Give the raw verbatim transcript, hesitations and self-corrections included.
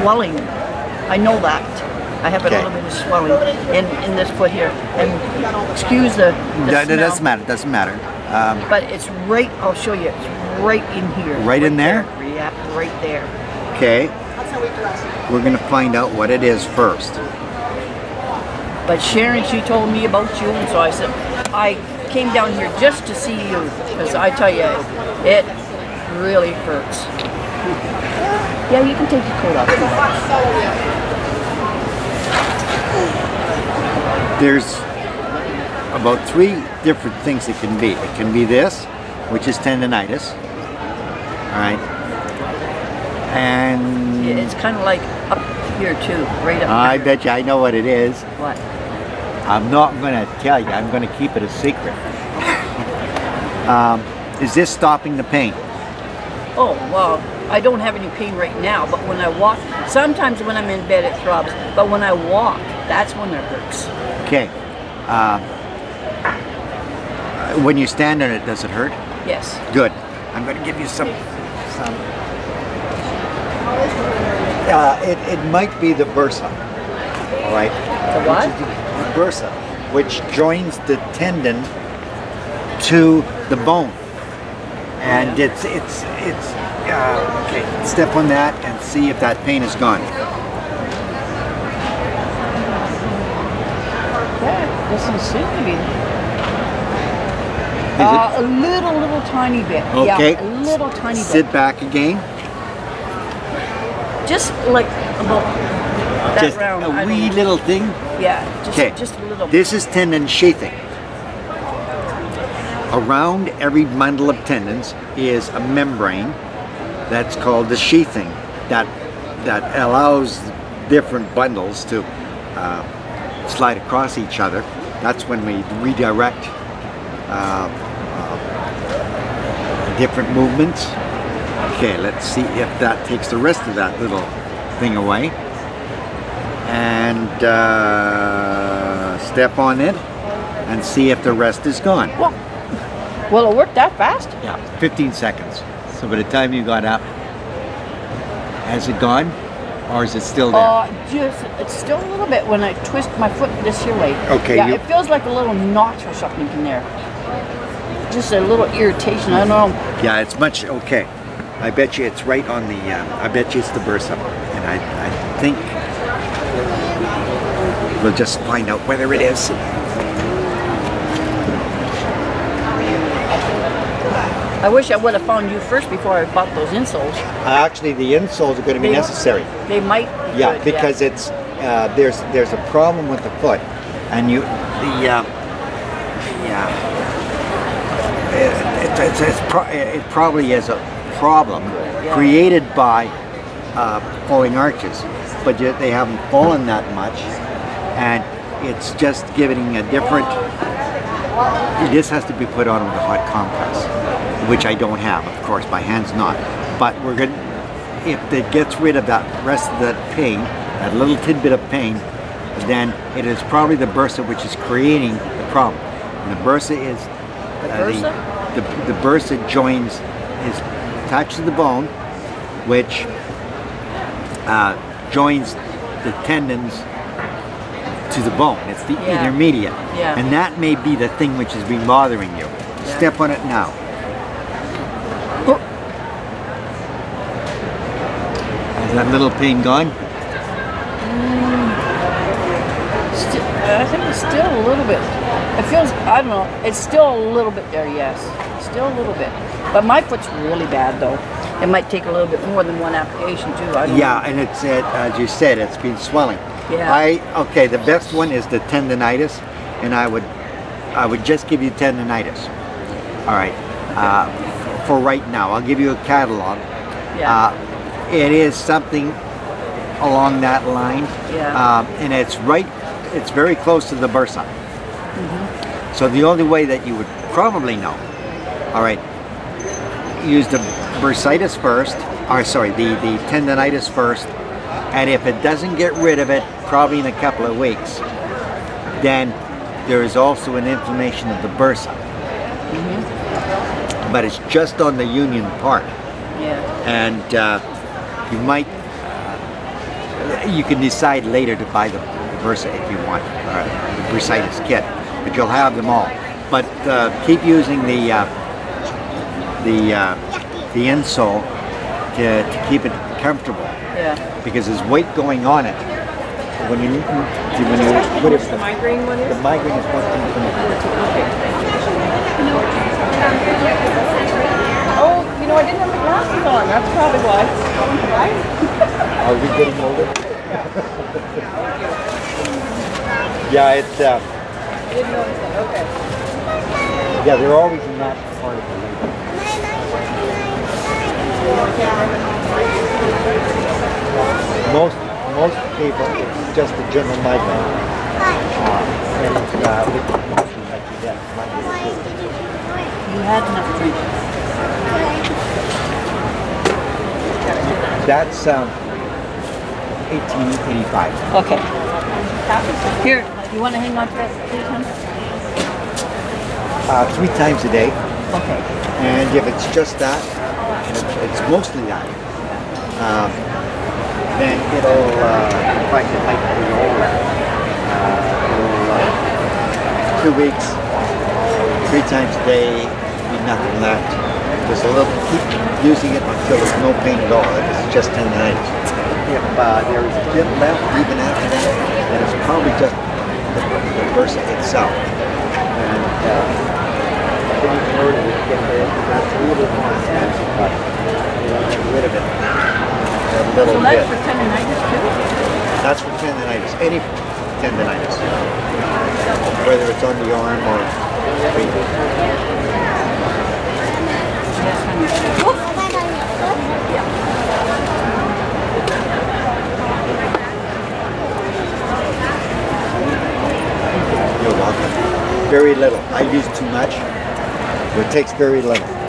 swelling. I know that. I have okay. a little bit of swelling in, in this foot here. And excuse the, the yeah, smell. It doesn't matter. It doesn't matter. Um, but it's right, I'll show you, it's right in here. Right, right in there? there? Yeah, right there. Okay. We're going to find out what it is first. But Sharon, she told me about you, and so I said, I came down here just to see you, because I tell you, it really hurts. Yeah, you can take your coat off. There's about three different things it can be. It can be this, which is tendonitis, all right? And yeah, it's kind of like up here too, right up I there. Bet you I know what it is. What? I'm not going to tell you. I'm going to keep it a secret. um, is this stopping the pain? Oh, well, I don't have any pain right now, but when I walk, sometimes when I'm in bed it throbs, but when I walk, that's when it hurts. Okay. Uh, when you stand on it, does it hurt? Yes. Good. I'm going to give you some... some Uh, it, it might be the bursa, all right? The what? The bursa, which joins the tendon to the bone. And it's, it's, it's, uh, okay, step on that and see if that pain is gone. That doesn't seem to be. Uh, a little, little tiny bit. Okay. Yeah, a little tiny bit. Sit back again. Just like about that just round. A wee little thing? Yeah, just, just a little. This is tendon sheathing. Around every bundle of tendons is a membrane that's called the sheathing that, that allows different bundles to uh, slide across each other. That's when we redirect uh, uh, different movements. Okay, let's see if that takes the rest of that little thing away. And uh, step on it and see if the rest is gone. Well, will it work that fast? Yeah, fifteen seconds. So by the time you got up, has it gone or is it still there? Uh, just, it's still a little bit when I twist my foot this your way. Okay. Yeah, you... it feels like a little knot or something in there. Just a little irritation, I don't know. Yeah, it's much, okay. I bet you it's right on the, uh, I bet you it's the bursa. And I, I think we'll just find out whether it is. I wish I would have found you first before I bought those insoles. Uh, actually, the insoles are going to be they, necessary. They might be Yeah, good, because yeah. it's, uh, there's there's a problem with the foot. And you, the, uh, yeah, it, it, it's, it's pro it probably is a, problem created by uh, falling arches, but yet they haven't fallen that much, and it's just giving a different. This has to be put on with a hot compress, which I don't have, of course. My hand's not, but we're going. If it gets rid of that rest of that pain, that little tidbit of pain, then it is probably the bursa which is creating the problem. And the bursa is uh, the, the the bursa joins is. Attached to the bone, which uh, joins the tendons to the bone. It's the yeah. intermediate. Yeah. And that may be the thing which has been bothering you. Yeah. Step on it now. Oh. Is that little pain gone? Mm. I think it's still a little bit. It feels, I don't know, it's still a little bit there, yes. Still a little bit. But my foot's really bad though. It might take a little bit more than one application too. I don't yeah, know. And it's, it, as you said, it's been swelling. Yeah. I, okay, the best one is the tendonitis, and I would I would just give you tendonitis. All right, okay. uh, for right now. I'll give you a catalog. Yeah. Uh, it is something along that line. Yeah. Uh, and it's right, it's very close to the bursa. Mm-hmm. So the only way that you would probably know, all right, use the bursitis first, or sorry, the, the tendonitis first, and if it doesn't get rid of it, probably in a couple of weeks, then there is also an inflammation of the bursa. Mm-hmm. But it's just on the union part. Yeah. And uh, you might, You can decide later to buy the Versa if you want, uh, the Precitus kit, but you'll have them all. But uh, keep using the uh, the uh, the insole to, to keep it comfortable. Yeah. Because there's weight going on it. When you when you what if the migraine one is? The migraine is fourteen twenty-four. Oh, you know, I didn't have the glasses on. That's probably why. Right? Are we getting older? Yeah, it's. Uh, I didn't notice that. Okay. Yeah, they're always not part of the label. Most most people, it's just a general migraine, uh, and uh, with the emotion that you get, you had enough drinks. That's. Um, eighteen eighty-five. Okay. Here, you want to hang on to that three times? Uh, three times a day. Okay. And if it's just that, if it's mostly that, um, then it'll, uh, if I can like the over, uh, it'll, uh, two weeks, three times a day, be nothing left. Just a little, keep using it until there's no pain at all. It's just tendonitis. If uh, there is a bit left, even after that, then it's probably just the, the Versa itself. And uh, I think it's worth it to get rid of it. That's a little more expensive, but you know, get rid of it a little so bit. So that's for tendonitis too? That's for tendonitis, any tendonitis. Whether it's on the arm or... Very little. I use too much, so it takes very little.